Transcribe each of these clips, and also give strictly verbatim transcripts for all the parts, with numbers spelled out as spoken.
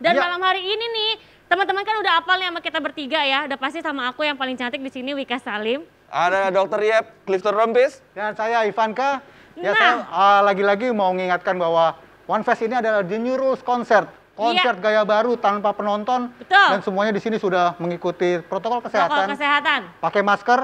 Dan ya. Malam hari ini nih, teman-teman kan udah apal nih sama kita bertiga ya. Udah pasti sama aku yang paling cantik di sini, Wika Salim. Ada Dokter Yep, Cliff Rompies. Dan saya Ivanka. Ya, nah. saya lagi-lagi uh, mau mengingatkan bahwa One Fest ini adalah the new rules concert. Konser ya. Gaya baru tanpa penonton. Betul. Dan semuanya di sini sudah mengikuti protokol kesehatan. Protokol kesehatan. Pakai masker,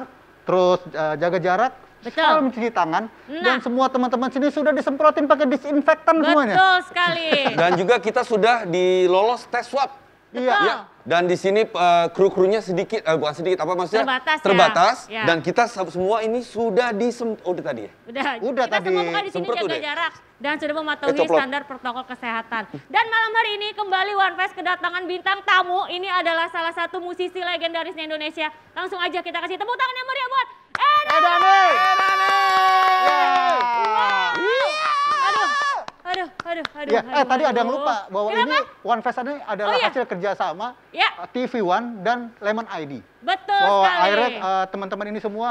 terus uh, jaga jarak. Betul. Selalu mencuci tangan, nah. dan semua teman-teman sini sudah disemprotin pakai disinfektan Betul semuanya. Betul sekali. Dan juga kita sudah dilolos tes swab. Iya. Ya. Dan di sini uh, kru-krunya sedikit, uh, bukan sedikit, apa maksudnya? Terbatas. Terbatas. Ya. Dan kita semua ini sudah disemprot. Oh, udah tadi ya? Udah. Udah kita tadi. Kita semua bukan di sini jaga udah. jarak. Dan sudah mematuhi standar protokol kesehatan. Dan malam hari ini kembali One Fest kedatangan bintang tamu. Ini adalah salah satu musisi legendarisnya Indonesia. Langsung aja kita kasih tepuk tangan yang meriah buat Edane. Edane. Aduh, aduh, aduh. Ya, aduh, eh aduh, tadi aduh. ada yang lupa bahwa Kenapa? ini One Fest ini adalah oh, iya. hasil kerjasama ya. T V One dan Lemon I D. Betul bahwa sekali. Akhirnya uh, teman-teman ini semua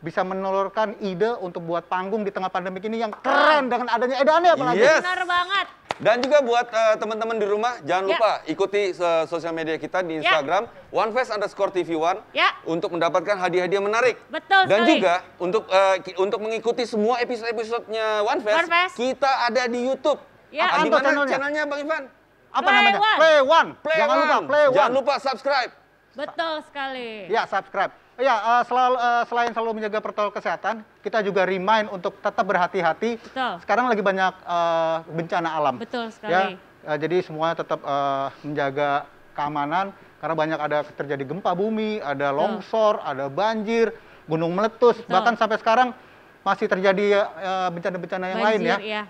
bisa menelurkan ide untuk buat panggung di tengah pandemi ini yang keren dengan adanya Edane apalagi. Yes. Benar banget. Dan juga buat uh, teman-teman di rumah, jangan yeah. lupa ikuti uh, sosial media kita di Instagram yeah. one fest underscore T V one yeah. untuk mendapatkan hadiah-hadiah menarik. Betul. Dan sorry. juga untuk uh, untuk mengikuti semua episode-episodenya One Fest, One Fest, kita ada di YouTube. Yeah. Di mana channelnya Bang Ivan? Apa Play namanya? One. Play One. Play jangan One. lupa Play One. Jangan lupa subscribe. Betul sekali. Ya, subscribe. Ya, uh, selalu, uh, selain selalu menjaga protokol kesehatan, kita juga remind untuk tetap berhati-hati. Sekarang lagi banyak uh, bencana alam. Betul sekali. Ya, uh, jadi semua tetap uh, menjaga keamanan, karena banyak ada terjadi gempa bumi, ada longsor, Betul. ada banjir, gunung meletus, Betul. bahkan sampai sekarang masih terjadi bencana-bencana uh, yang banjir, lain ya. ya.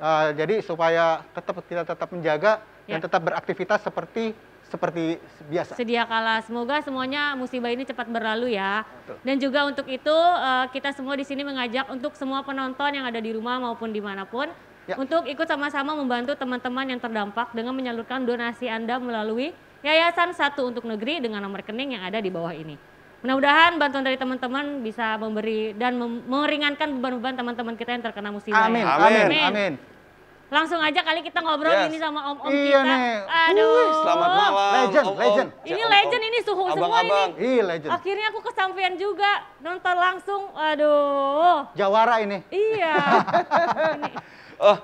Uh, jadi supaya tetap kita tetap menjaga ya. dan tetap beraktivitas seperti Seperti biasa. Sedia kala. Semoga semuanya musibah ini cepat berlalu ya. Betul. Dan juga untuk itu kita semua di sini mengajak untuk semua penonton yang ada di rumah maupun dimanapun ya. untuk ikut sama-sama membantu teman-teman yang terdampak dengan menyalurkan donasi Anda melalui Yayasan Satu Untuk Negeri dengan nomor rekening yang ada di bawah ini. Mudah-mudahan bantuan dari teman-teman bisa memberi dan meringankan beban-beban teman-teman kita yang terkena musibah. Amin. Ya. Amin. Amin. Amin. Langsung aja kali kita ngobrol yes. ini sama om-om iya kita. Nih. Aduh. Wih, selamat malam. Legend, om, legend. Om. Ini legend om, om. ini suhu abang, semua abang. ini. Iya, legend. Akhirnya aku kesampean juga nonton langsung. Aduh. Jawara ini. Iya. ini. Oh,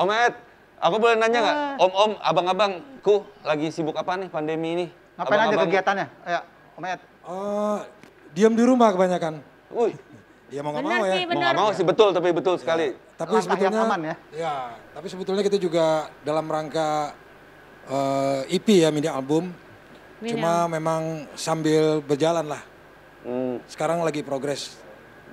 Om Ed, aku boleh nanya nggak? Uh. Om-om, abang-abangku lagi sibuk apa nih pandemi ini? Ngapain abang, aja abang. kegiatannya? Ya, Om Ed. Uh, diam di rumah kebanyakan. Wih. Ya mau nggak mau sih, ya. Bener. Mau nggak mau sih betul, tapi betul ya. sekali. Tapi langkah sebetulnya aman ya. Ya, tapi sebetulnya kita juga dalam rangka uh, E P ya, mini album. Mini Cuma album. memang sambil berjalan lah. Hmm. Sekarang lagi progres.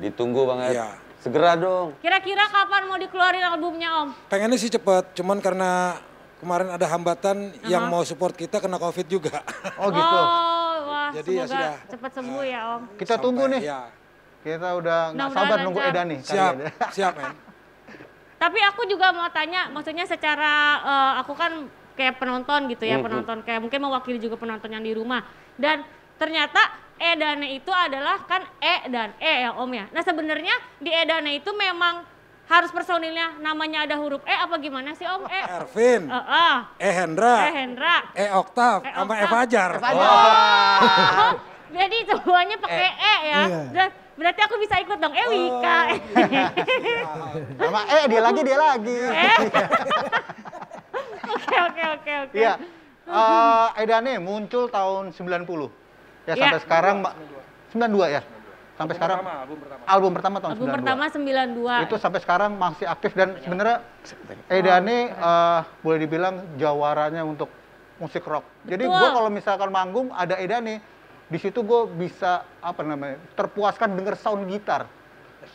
Ditunggu banget. Ya. Segera dong. Kira-kira kapan mau dikeluarin albumnya Om? Pengennya sih cepet, cuman karena kemarin ada hambatan uh-huh. yang mau support kita kena COVID juga. Oh gitu. Oh, wah, Jadi semoga ya sudah. cepat sembuh uh, ya Om. Kita sampai, tunggu nih. Ya. Kita udah nggak sabar nunggu Edane. Siap, siap men. Tapi aku juga mau tanya, maksudnya secara uh, aku kan kayak penonton gitu ya, mm-hmm. penonton kayak mungkin mewakili juga penonton yang di rumah. Dan ternyata Edane itu adalah kan E dan E ya Om ya. Nah sebenarnya di Edane itu memang harus personilnya namanya ada huruf E apa gimana sih Om? E Ervin, uh, uh. E Hendra, E Hendra, E Oktav, sama E Fajar. Oh, jadi semuanya pakai E, e ya. Iya. Dan, berarti aku bisa ikut dong, eh Wika. Oh, iya. Sama eh dia lagi, dia lagi. Oke, oke, oke, oke. Iya, Edane muncul tahun sembilan puluh. Ya, ya. sampai sekarang, sembilan puluh dua ya? Sampai album sekarang, pertama, album, pertama. album pertama tahun album sembilan puluh dua. Pertama sembilan puluh dua. Itu sampai sekarang masih aktif dan sebenarnya Edane oh, uh, boleh dibilang jawaranya untuk musik rock. Betul. Jadi gue kalau misalkan manggung ada Edane. Di situ gue bisa apa namanya terpuaskan denger sound gitar,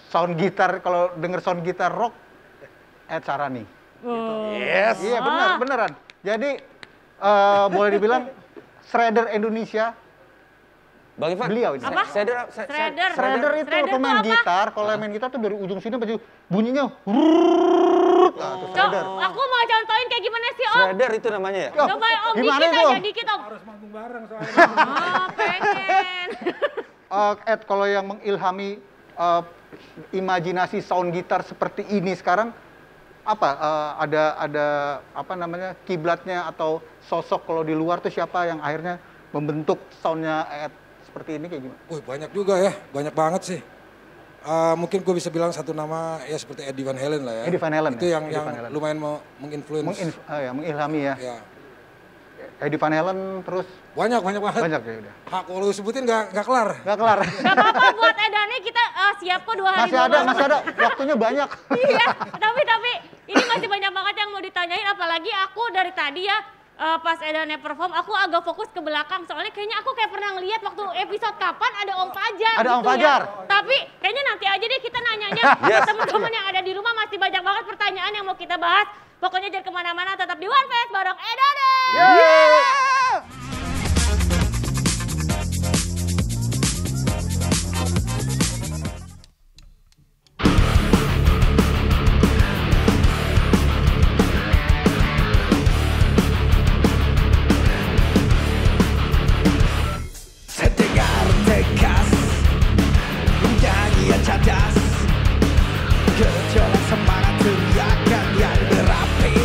sound gitar kalau denger sound gitar rock, Ed Sarani. Oh. Yes. Iya yeah, benar beneran. Jadi uh, boleh dibilang shredder Indonesia. Bang Ivan, beliau ini. Apa? Shredder, shredder, shredder itu shredder pemain apa? gitar. Kalau main gitar tuh dari ujung sini pasti bunyinya. Nah, oh. Shredder. Aku mau contohin kayak gimana sih Om? Shredder itu namanya ya? Coba Om gimana dikit itu? aja dikit Om. Harus manggung bareng soalnya. Oh pengen. uh, Ed, kalau yang mengilhami uh, imajinasi sound gitar seperti ini sekarang, apa uh, ada ada apa namanya kiblatnya atau sosok kalau di luar tuh siapa yang akhirnya membentuk soundnya Ed seperti ini kayak gimana? Wih banyak juga ya, banyak banget sih. Uh, mungkin gue bisa bilang satu nama ya seperti Eddie Van Halen lah ya. Eddie Van Halen itu ya? yang, yang lumayan mau menginfluence, Menginf oh ya, mengilhami ya. ya. Eddie Van Halen terus banyak banyak banget. Banyak ya udah. Hak kalau sebutin nggak nggak kelar. Nggak kelar. Gak apa-apa buat Edane kita uh, siap kok dua hari. Masih ada masih ada waktunya banyak. Iya tapi tapi ini masih banyak banget yang mau ditanyain apalagi aku dari tadi ya. Uh, pas Edane perform, aku agak fokus ke belakang. Soalnya kayaknya aku kayak pernah ngeliat waktu episode kapan ada Om Fajar. Ada gitu Om Fajar. Ya. Tapi kayaknya nanti aja deh kita nanyanya. yes. Teman-teman yang ada di rumah masih banyak banget pertanyaan yang mau kita bahas. Pokoknya jangan kemana-mana, tetap di One Fest bareng Edane. Yeah. Yeah. Kecolak semangat teriakan yang berapi.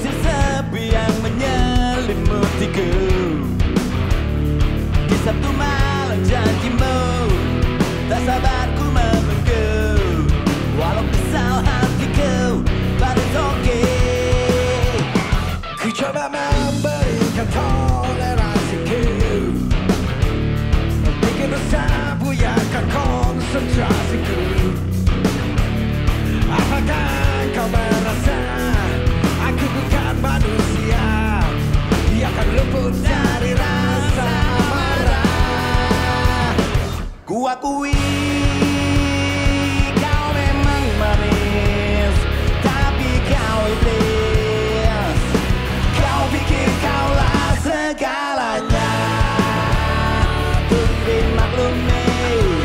Pasir sepi yang menyelimutiku. Di Sabtu malam janjimu, tak sabarku menunggu. Walau pisau hatiku, but it's okay. Ku coba memberikan toleransiku, bikin dosa buyarkan konsentrasiku. Apakah kau merasa aku bukan manusia yang akan luput dari rasa marah? Ku akui kau memang manis, tapi kau iblis. Kau pikir kaulah segalanya, tapi maklumi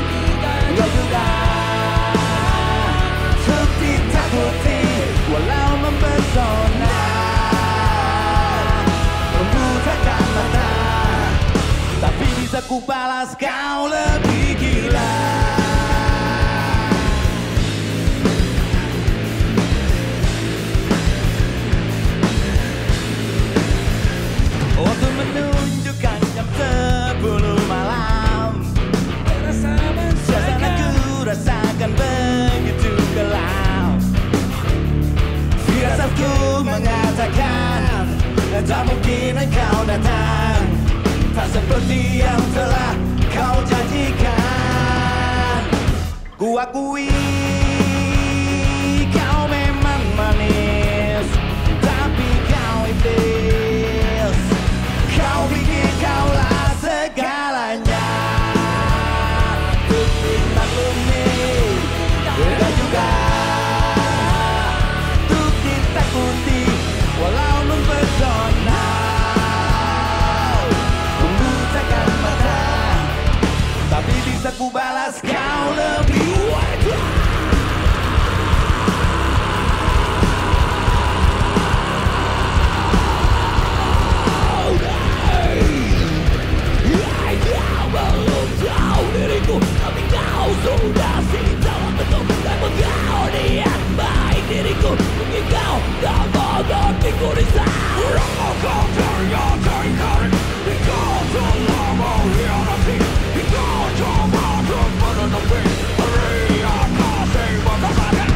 kau juga seperti takuti. Walau mempesona, membutakan mata, tapi bisa ku balas kau lebih gila. Waktu menunjukkan jam sepuluh malam, suasana ku rasakan begitu gelap. Rasaku mengatakan tak mungkin kau datang, tak seperti yang telah kau janjikan. Ku akui kau memang manis, tapi kau iblis. Kau pikir kaulah segalanya, tapi maklumi dan juga walau mempesona, membutakan mata, tapi bisa ku balas kau lebih wajar. Kau belum tahu diriku, tapi kau sudah siap untuk menggau niat baik diriku. Mungkin kau tak bodoh dikurisau. Kau ternyata ingkarin, kau telah mengkhianati, kau coba untuk menutupi ria kasih batasan.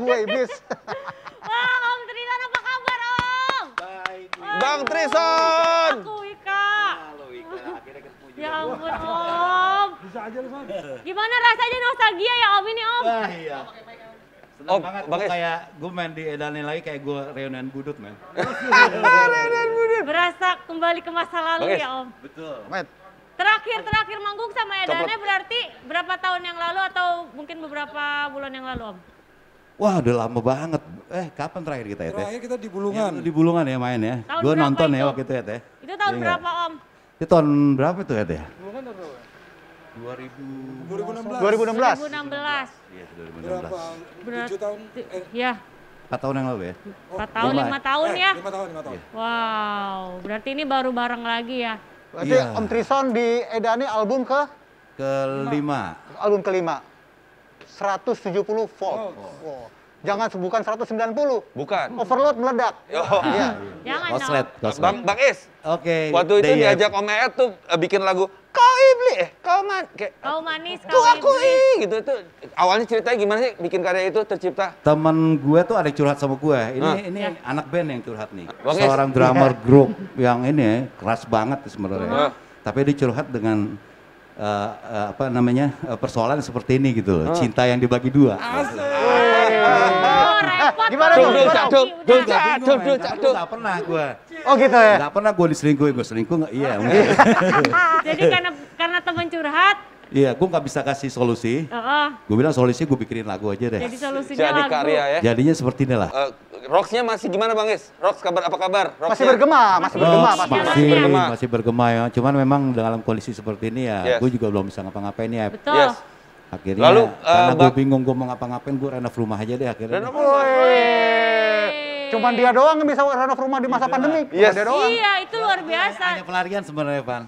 Gue iblis. Wah, Om Trison apa kabar, Om? Baik. Bang Trison. Aku Wika. Halo Wika, akhirnya ketemu juga. Ya ampun, Om. Bisa aja lu, Son. Gimana rasanya nostalgia ya Om ini, Om? Wah, iya. Senang Om, banget, gue kayak gue main di Edane lagi kayak gue reunian budut, men. Reunian budut. Berasa kembali ke masa lalu ya, Om? Betul. Met. Terakhir-terakhir manggung sama Edane berarti berapa tahun yang lalu atau mungkin beberapa bulan yang lalu, Om? Wah, udah lama banget. Eh, kapan terakhir kita ya, Teh? Terakhir kita di Bulungan. Ya, di Bulungan ya main ya. Tahun gua nonton itu? Ya waktu itu ya, Teh. Itu tahun ya, berapa, Om? Itu tahun berapa itu ya, Teh? Bulungan tahun berapa? dua ribu enam belas. dua ribu enam belas. Iya, dua ribu enam belas. Berapa? tujuh tahun. Eh. Ya. empat tahun yang lalu ya? empat tahun, lima tahun ya? lima tahun, lima tahun. Wow, berarti ini baru bareng lagi ya? Berarti yeah. Om Trison di Edane album ke? Kelima. Album kelima. seratus tujuh puluh volt. Oh. Wow. Jangan, bukan seratus sembilan puluh. Bukan. Overload meledak. Oh. Iya. Jangan dong. No. Bang, Bang Is. Oke. Okay. Waktu itu Day diajak Om Eed tuh bikin lagu Kau Iblis, eh Kau Man, kayak Kau Manis, Kau Iblis gitu. Itu awalnya ceritanya gimana sih bikin karya itu tercipta? Temen gue tuh ada curhat sama gue. Ini hmm. ini ya. Anak band yang curhat nih. Bang Seorang Is. Drummer yeah. grup yang ini keras banget sebenarnya. Uh-huh. Tapi dia curhat dengan Uh, uh, apa namanya uh, persoalan seperti ini gitu loh, oh. cinta yang dibagi dua. Asik. Gimana tuh? Cakduk, cakduk, cakduk. Gak pernah gue. Oh gitu ya? Gak pernah gue diselingkuhin, gue selingkuh gak, iya. Jadi karena karena teman curhat. Iya, gue gak bisa kasih solusi. Gue bilang solusi gue bikinin lagu aja deh. Jadi solusinya lagu. Jadi karya ya. Jadinya seperti inilah. Rocksnya masih gimana Bang Is? Rocks kabar apa kabar? Rocksnya? Masih bergema, masih bergema, masih, masih bergema. Masih bergema ya. Cuman memang dalam kondisi seperti ini ya, yes. gue juga belum bisa ngapa-ngapain ya. Betul. Yes. Akhirnya, lalu, karena uh, gue bingung gue mau ngapa-ngapain, gue renov rumah aja deh akhirnya. Renov rumah. Cuman dia doang yang bisa renov rumah di masa pandemi. Yes. Dia doang. Iya, itu luar biasa. Hanya pelarian sebenarnya, Bang.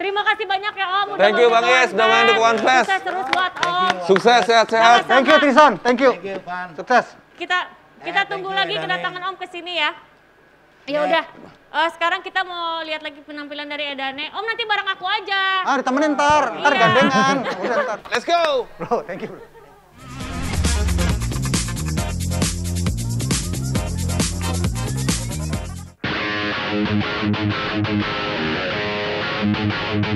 Terima kasih banyak ya Om. Udah thank you Bang Yes, udah main di One Fest. Sukses terus buat Om. Sukses, sehat-sehat. Thank you Trison, thank you. Thank you, Bang. Sukses. Kita Kita eh, tunggu lagi kedatangan Om ke sini ya. Ya udah, uh, sekarang kita mau lihat lagi penampilan dari Edane. Om nanti bareng aku aja. Ah, ditemenin ntar, ntar iya. gandengan. Udah, ntar. Let's go. Bro, thank you. Bro. No!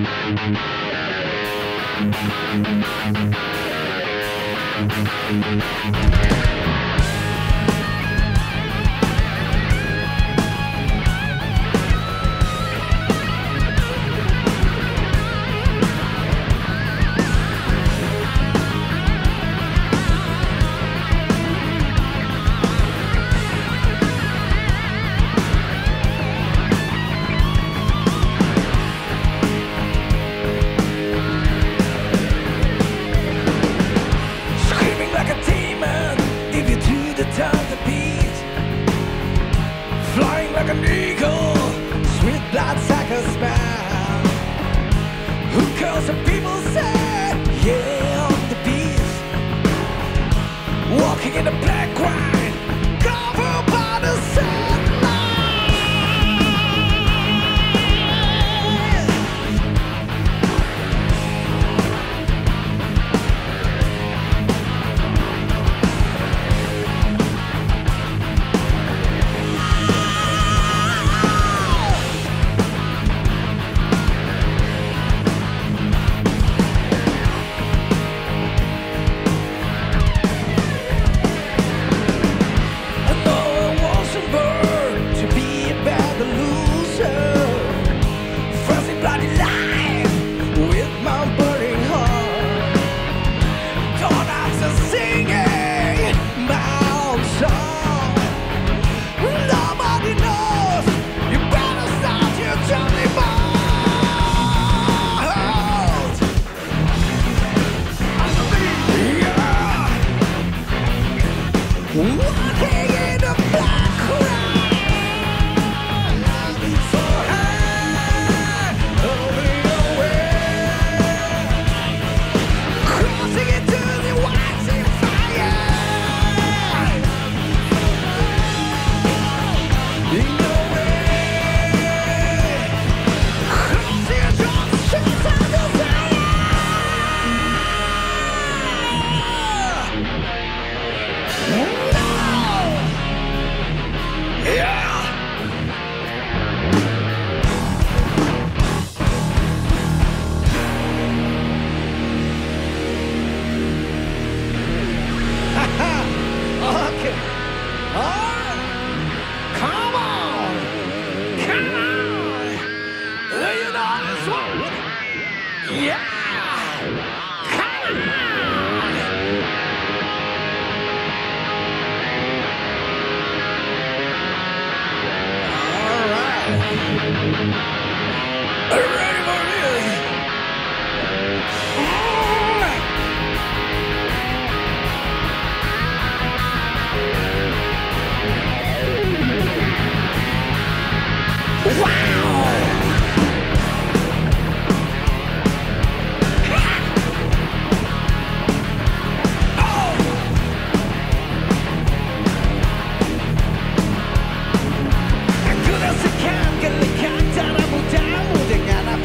Jangan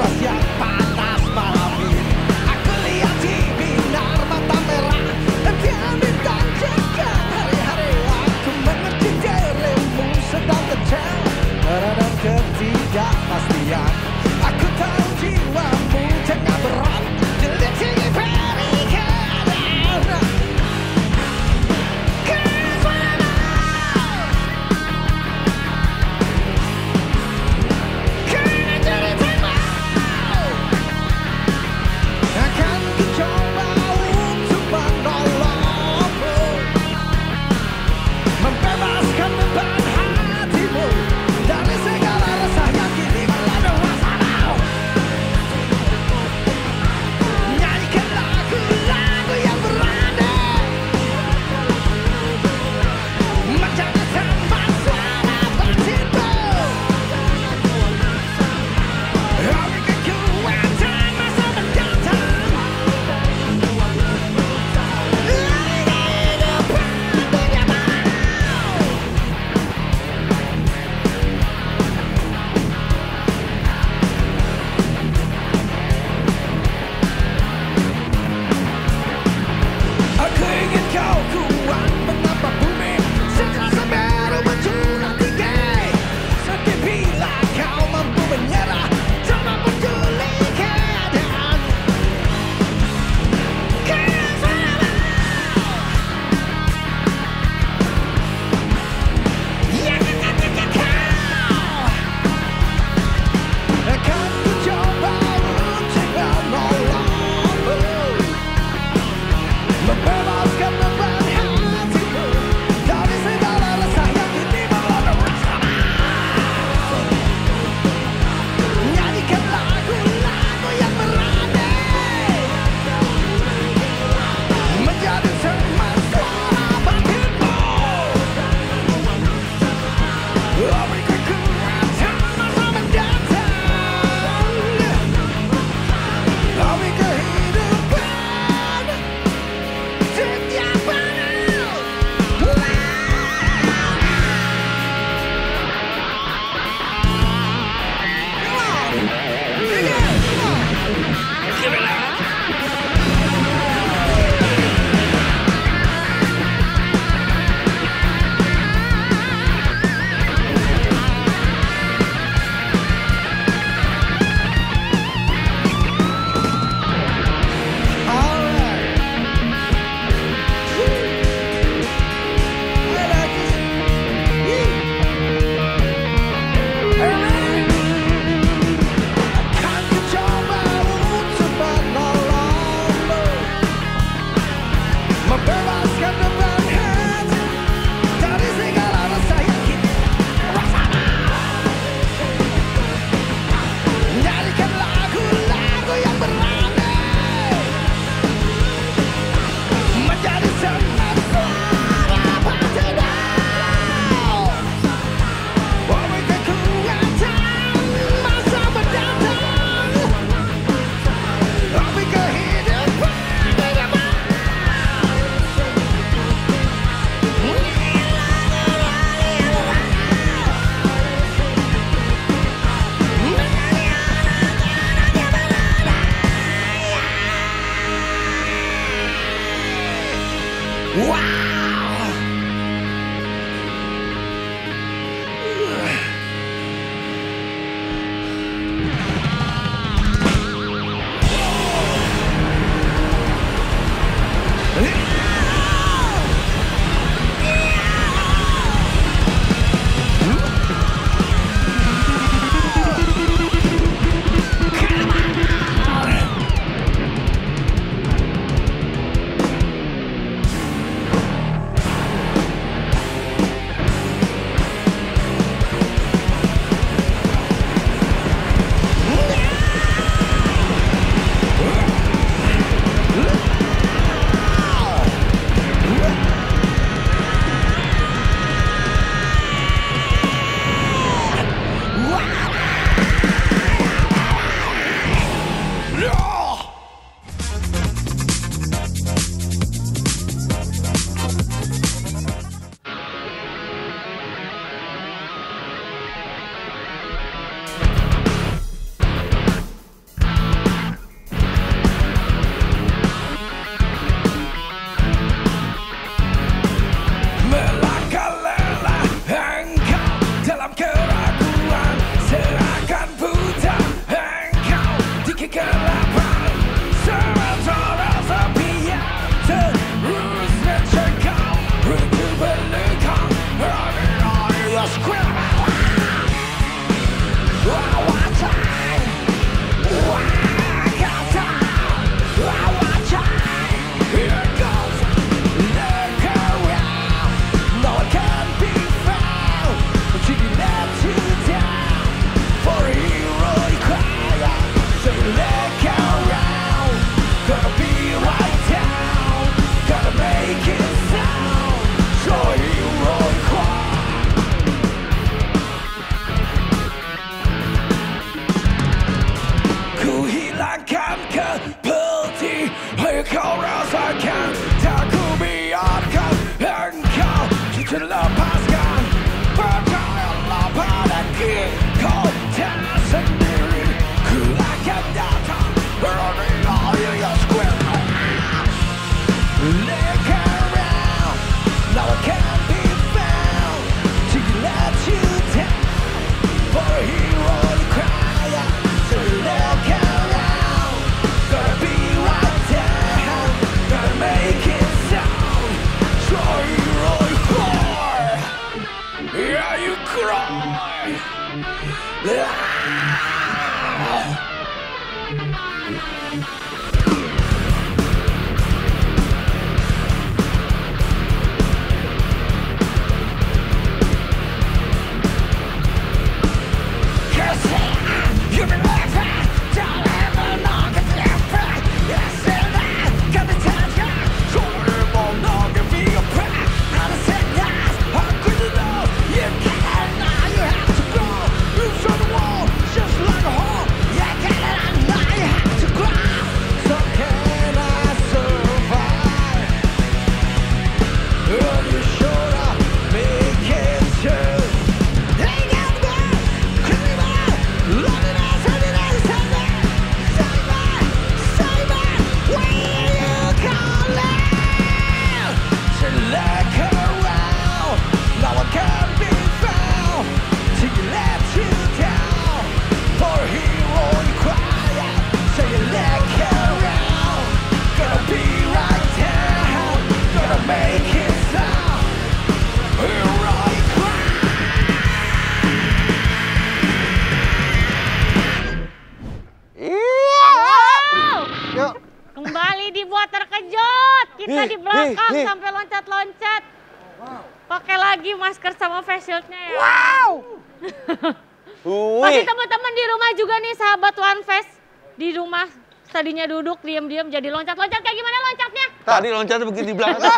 Tadinya duduk diam-diam jadi loncat-loncat, kayak gimana loncatnya? Tadi loncatnya begini di belakang.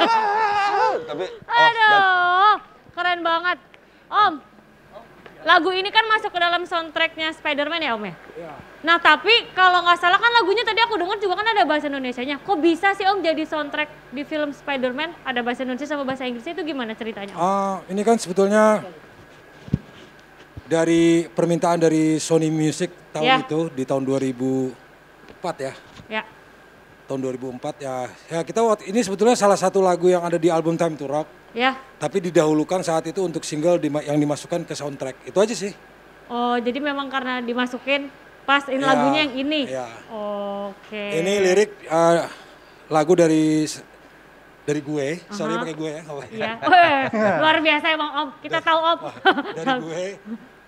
Tapi oh, aduh, keren banget. Om, lagu ini kan masuk ke dalam soundtracknya Spider-Man ya Om ya? Iya. Nah tapi kalau nggak salah kan lagunya tadi aku dengar juga kan ada bahasa Indonesianya. Kok bisa sih Om jadi soundtrack di film Spider-Man ada bahasa Indonesia sama bahasa Inggrisnya, itu gimana ceritanya Om? Uh, ini kan sebetulnya dari permintaan dari Sony Music tahun yeah. itu di tahun dua ribu empat ya. Ya. Tahun dua ribu empat ya. Ya kita waktu ini sebetulnya salah satu lagu yang ada di album Time to Rock. Ya. Tapi didahulukan saat itu untuk single di, yang dimasukkan ke soundtrack. Itu aja sih. Oh, jadi memang karena dimasukin pas in ya, lagunya yang ini. Ya. Oh, oke. Okay. Ini lirik uh, lagu dari dari gue. Uh-huh. Sorry pakai gue ya. Iya. Luar biasa emang Om. Kita dari, tahu Om. Dari gue.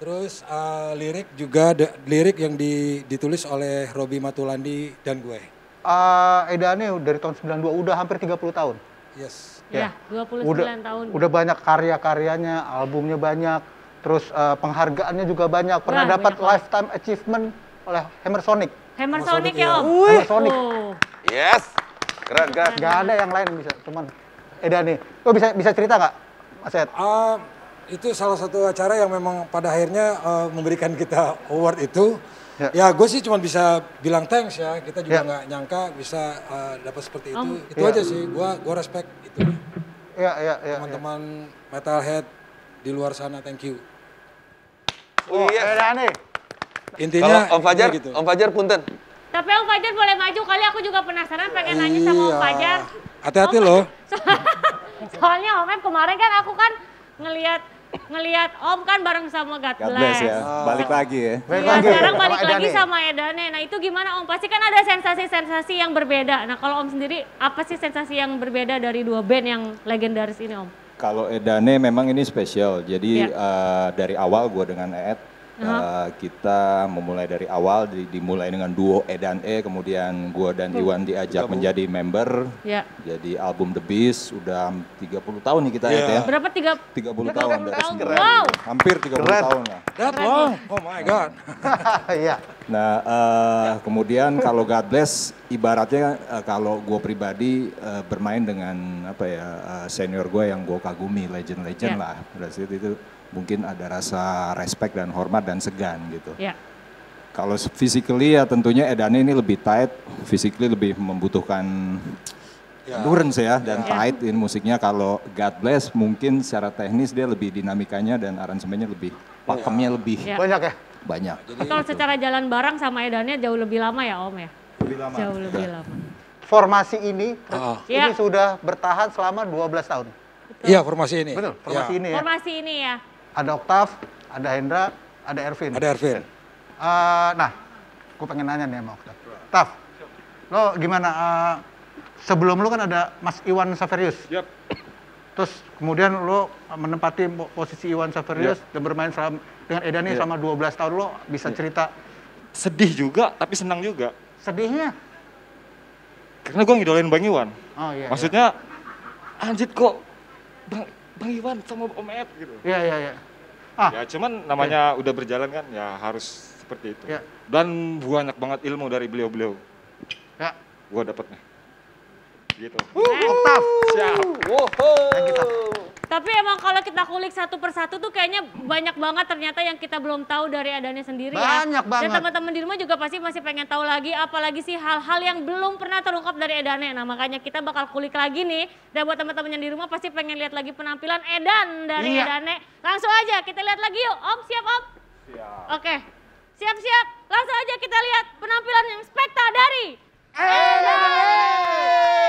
Terus uh, lirik juga, de, lirik yang di, ditulis oleh Robi Matulandi dan gue. Uh, Edane dari tahun sembilan puluh dua udah hampir tiga puluh tahun. Yes. Ya, ya dua puluh sembilan udah, tahun. Udah banyak karya-karyanya, albumnya banyak, terus uh, penghargaannya juga banyak. Pernah nah, dapat Lifetime Achievement oleh Hammer Sonic. Hammer, Hammer Sonic ya Om? Wih. Hammer Sonic. Oh. Yes, keren keren. Gak ada yang lain bisa, cuman Edane. Lo bisa, bisa cerita gak Mas Ed? Uh, Itu salah satu acara yang memang pada akhirnya uh, memberikan kita award itu. Ya, ya gue sih cuma bisa bilang thanks ya. Kita juga nggak ya. nyangka bisa uh, dapat seperti itu. Om. Itu ya. aja sih, gue gua respect itu. Ya, ya, ya, teman-teman ya. metalhead di luar sana, thank you. Oh, oh yes. Aneh. Intinya Om Fajar, gitu. Om Fajar punten. Tapi Om Fajar boleh maju kali, aku juga penasaran pengen nanya sama Om Fajar. Hati-hati loh. So soalnya Om Ed kemarin kan aku kan ngelihat ngelihat Om kan bareng sama God Bless. God Bless ya. Oh. Balik lagi ya. Balik ya lagi. Sekarang balik sama lagi Edane. sama Edane. Nah itu gimana Om? Pasti kan ada sensasi-sensasi yang berbeda. Nah kalau Om sendiri apa sih sensasi yang berbeda dari dua band yang legendaris ini Om? Kalau Edane memang ini spesial. Jadi ya. uh, dari awal gue dengan Ed, uh-huh. uh, kita memulai dari awal, dimulai dengan duo Edane, kemudian gue dan uh. Iwan diajak Bukabu. menjadi member, ya. jadi album The Beast, udah tiga puluh tahun nih kita yeah. Ed ya. Berapa? tiga puluh tahun. Wow. Hampir tiga puluh tahun lah. That long, oh my God. yeah. Nah uh, kemudian kalau God Bless, ibaratnya uh, kalau gue pribadi uh, bermain dengan apa ya uh, senior gue yang gue kagumi, legend-legend yeah. lah. Berarti itu mungkin ada rasa respect dan hormat dan segan gitu. Yeah. Kalau physically ya tentunya Edane ini lebih tight, physically lebih membutuhkan yeah. endurance ya dan yeah. tight in musiknya. Kalau God Bless mungkin secara teknis dia lebih dinamikanya dan aransemennya lebih pakemnya yeah. lebih yeah. banyak ya. Banyak. Jadi kalau gitu. Secara jalan bareng sama Edane jauh lebih lama ya Om ya. Lebih lama. Jauh lebih ya. lama. Formasi ini oh. ini yeah. sudah bertahan selama dua belas tahun. Iya formasi ini. Betul. Formasi ya. ini. Ya. Formasi ini ya. Ada Oktav, ada Hendra, ada Ervin. Ada Ervin. Uh, nah, gue pengen nanya nih sama Oktav. Oktav, lo gimana? Uh, sebelum lo kan ada Mas Iwan Xaverius. Yep. Terus kemudian lo menempati posisi Iwan Xaverius yep. dan bermain selama, dengan Edane yep. selama dua belas tahun. Lo bisa yep. cerita? Sedih juga, tapi senang juga. Sedihnya? Karena gue ngidolain Bang Iwan. Oh iya. Maksudnya, iya. anjir kok. Bang, Bang Iwan sama Om Ed gitu. Iya, iya, iya. Ah. Ya cuman namanya ya. udah berjalan kan ya harus seperti itu. Ya. Dan banyak banget ilmu dari beliau-beliau. Ya. Gua dapatnya. Gitu. Oktav. Siap. Tapi emang kalau kita kulik satu persatu tuh kayaknya banyak banget ternyata yang kita belum tahu dari Edane sendiri ya. Banyak banget. Dan teman-teman di rumah juga pasti masih pengen tahu lagi apalagi sih hal-hal yang belum pernah terungkap dari Edane. Nah makanya kita bakal kulik lagi nih. Dan buat teman-teman yang di rumah pasti pengen lihat lagi penampilan Edan dari iya. Edane. Langsung aja kita lihat lagi yuk. Om siap Om? Siap. Oke. Siap-siap. Langsung aja kita lihat penampilan yang spekta dari Edane. Hey!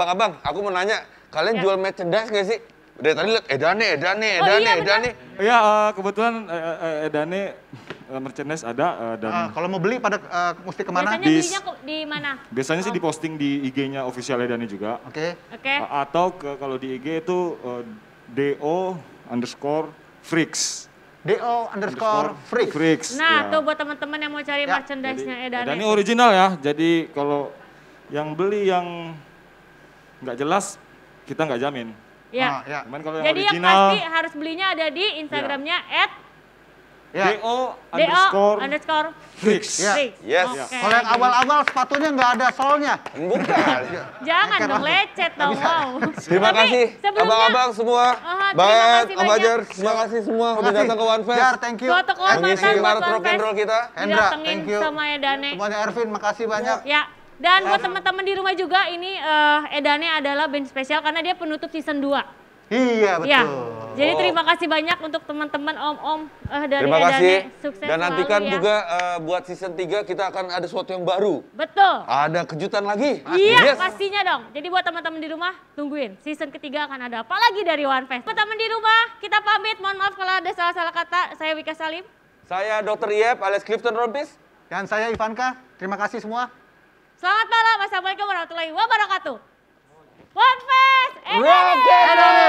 Abang-abang, aku mau nanya, kalian ya. Jual merchandise gak sih? Dari tadi lihat Edane, Edane, Edane, oh, iya, Edane. Iya, uh, kebetulan uh, Edane uh, merchandise ada. Uh, dan uh, kalau mau beli pada uh, mesti kemana? Biasanya di, di mana? Biasanya oh. sih diposting di I G-nya official Edane juga. Oke. Okay. Okay. Uh, atau ke, kalau di I G itu uh, do underscore freaks. do underscore freaks. freaks. Nah, ya. Tuh buat teman-teman yang mau cari ya. merchandise-nya Edane. Edane original ya, jadi kalau yang beli yang nggak jelas, kita nggak jamin. Ya. Ah, ya. Kalau yang jadi original, yang pasti harus belinya ada di Instagramnya at ya. do underscore, underscore fix. Ya. Fix. Yes. Okay. Kalau yang awal-awal sepatunya nggak ada solnya. Bukan. Jangan dong, lecet dong. Wow. Terima kasih abang-abang semua. Uh, banget, Om Fajar. Terima kasih semua udah datang ke One Fest. Fajar, thank you. Suatu kehormatan buat One Fest. Kita. Hendra, thank you. Sama Edane. Semuanya Ervin, makasih banyak. Ya. Dan buat teman-teman di rumah juga, ini uh, Edane adalah band spesial karena dia penutup season dua. Iya, betul. Ya. Jadi terima kasih banyak untuk teman-teman om-om uh, dari terima Edane. Kasih. Sukses dan nantikan ya. juga uh, buat season tiga kita akan ada sesuatu yang baru. Betul. Ada kejutan lagi. Iya, yes. pastinya dong. Jadi buat teman-teman di rumah, tungguin. Season ketiga akan ada apa lagi dari One Fest. Teman-teman di rumah, kita pamit. Mohon maaf kalau ada salah-salah kata. Saya Wika Salim. Saya dokter Iep alias Cliff Rompies. Dan saya Ivanka. Terima kasih semua. Selamat malam, Assalamualaikum warahmatullahi wabarakatuh. One Fest, Edane!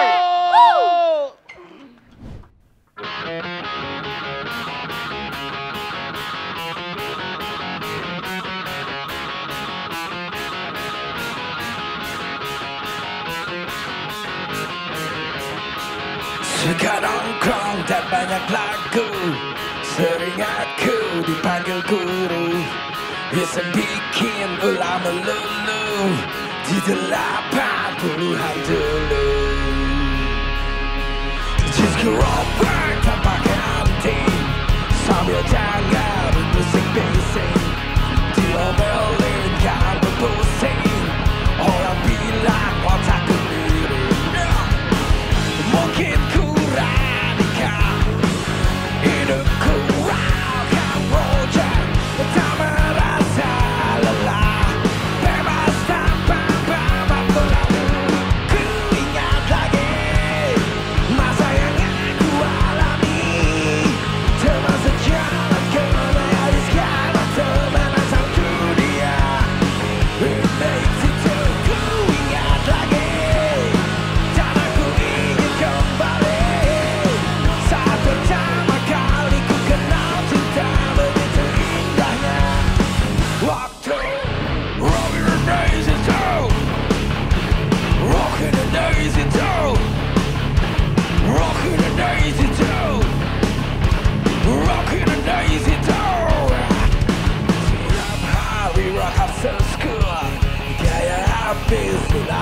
Sekarang nongkrong dan banyak lagu, sering aku dipanggil guru. Bisa bikin ulah melulu di delapan puluhan dulu. Just gerobak tanpa ganti, sambil jangan pusing-pusing. Diomelin kan berpusing, orang bilang otakku miring. Mungkin ku radikal, hidupku akan rojak. Pertama let's go.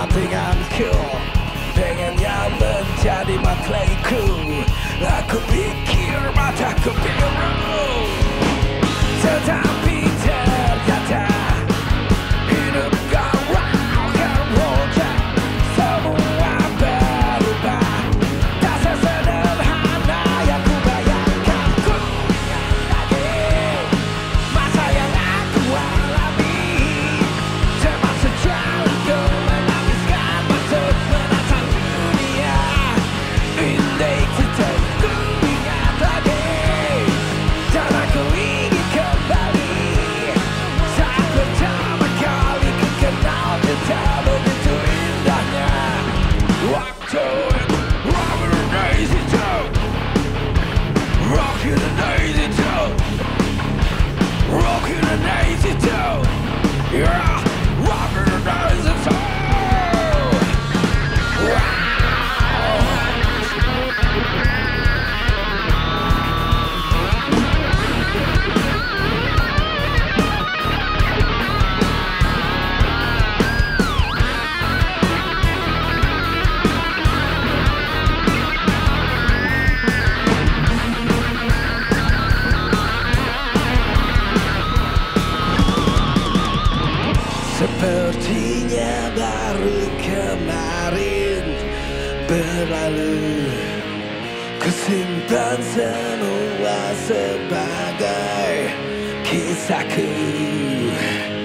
kepentinganku, pengennya menjadi maklengku. Aku pikir mataku biru, tetapi ternyata hidup kawan terwujud. Semua berubah, tak sesederhana yang ku bayangkan. Ku lagi masa yang aku alami, cepat sejalan ku menghabiskan waktu menatap dunia. Indai ku ingat lagi cara ku ingin kembali saat pertama kali ku kenal betapa begitu indahnya waktu. Rock the daisy toe, rock the daisy toe, rock the daisy toe, yeah, rock the daisy toe. Wow. Sepertinya baru kemarin berlalu, kusimpan semua sebagai kisahku.